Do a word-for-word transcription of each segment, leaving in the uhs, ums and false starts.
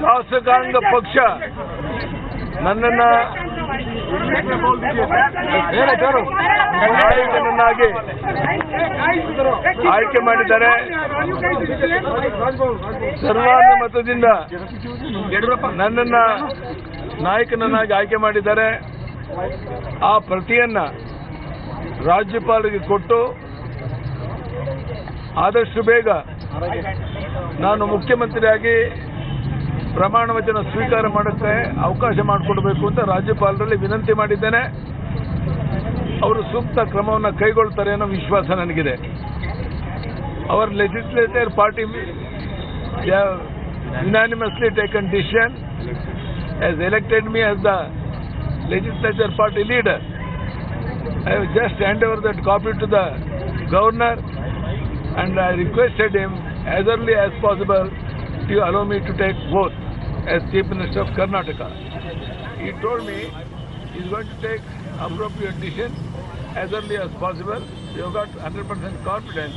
ಶಾಸಕಾಂಗ ಪಕ್ಷ ನನ್ನನ್ನ ನಾಯಕನನ್ನಾಗಿ ಆಯ್ಕೆ ಮಾಡಿದ್ದಾರೆ. ಸರ್ವಾಂಗ ಮತದಿಂದ ನನ್ನನ್ನ ನಾಯಕನನ್ನಾಗಿ ಆಯ್ಕೆ ಮಾಡಿದ್ದಾರೆ. ಆ ಪ್ರತಿಯನ್ನ ರಾಜ್ಯಪಾಲರಿಗೆ ಕೊಟ್ಟು ಆದಷ್ಟು ಬೇಗ ನಾನು ಮುಖ್ಯಮಂತ್ರಿಯಾಗಿ ಪ್ರಮಾಣ ವಚನ ಸ್ವೀಕಾರ ಮಾಡುತ್ತೆ ಅವಕಾಶ ಮಾಡಿಕೊಡಬೇಕು ಅಂತ ರಾಜ್ಯಪಾಲರಲ್ಲಿ ವಿನಂತಿ ಮಾಡಿದ್ದೇನೆ. ಅವರು ಸೂಕ್ತ ಕ್ರಮವನ್ನು ಕೈಗೊಳ್ಳುತ್ತಾರೆ ಅನ್ನೋ ವಿಶ್ವಾಸ ನನಗಿದೆ. ಅವರ legislature party unanimously taken decision as elected me as the legislature party leader. I have just hand over that copy to the governor and I requested him as early as possible to allow me to take oath as Chief Minister of Karnataka. He told me he is going to take appropriate decision as early as possible. We have got one hundred percent confidence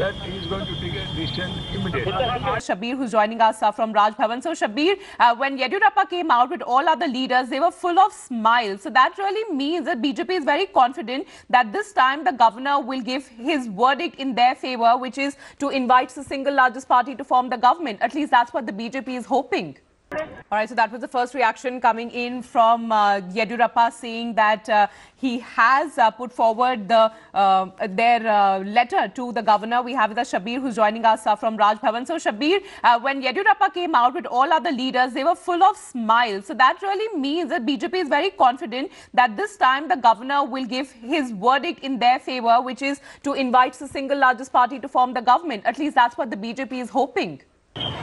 that he is going to take a decision immediately. Shabbir, who is joining us from Raj Bhavan. So Shabbir, uh, when Yeddyurappa came out with all other leaders, they were full of smiles. So that really means that B J P is very confident that this time the governor will give his verdict in their favour, which is to invite the single largest party to form the government. At least that's what the B J P is hoping. All right, so that was the first reaction coming in from uh, Yeddyurappa, saying that uh, he has uh, put forward the uh, their uh, letter to the governor. We have with us Shabbir, who's joining us uh, from Raj Bhavan. So Shabbir, uh, when Yeddyurappa came out with all other leaders, they were full of smiles. So that really means that B J P is very confident that this time the governor will give his verdict in their favour, which is to invite the single largest party to form the government. At least that's what the B J P is hoping.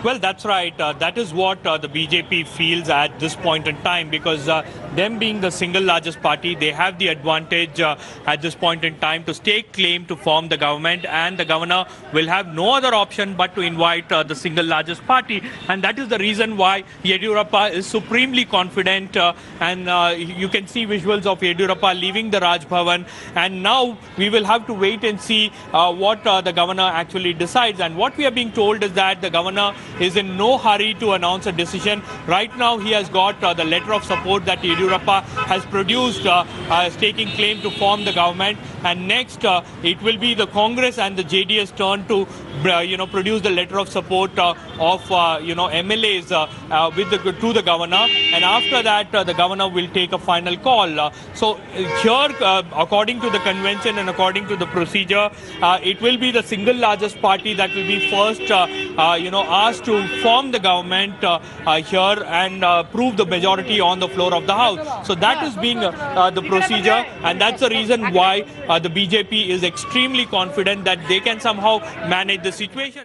Well, that's right. Uh, that is what uh, the B J P feels at this point in time, because uh, them being the single largest party, they have the advantage uh, at this point in time to stake claim to form the government, and the governor will have no other option but to invite uh, the single largest party. And that is the reason why Yeddyurappa is supremely confident, uh, and uh, you can see visuals of Yeddyurappa leaving the Raj Bhavan, and now we will have to wait and see uh, what uh, the governor actually decides. And what we are being told is that the governor is in no hurry to announce a decision. Right now he has got uh, the letter of support that Yeddyurappa has produced uh, uh, staking claim to form the government, and next uh, it will be the Congress and the J D S turn to uh, you know produce the letter of support uh, of uh, you know M L As uh, uh, with the, to the governor, and after that uh, the governor will take a final call. Uh, so here uh, according to the convention and according to the procedure, uh, it will be the single largest party that will be first uh, uh, you know asked to form the government uh, uh, here and uh, prove the majority on the floor of the House. So that is being uh, uh, the procedure, and that's the reason why uh, the B J P is extremely confident that they can somehow manage the situation.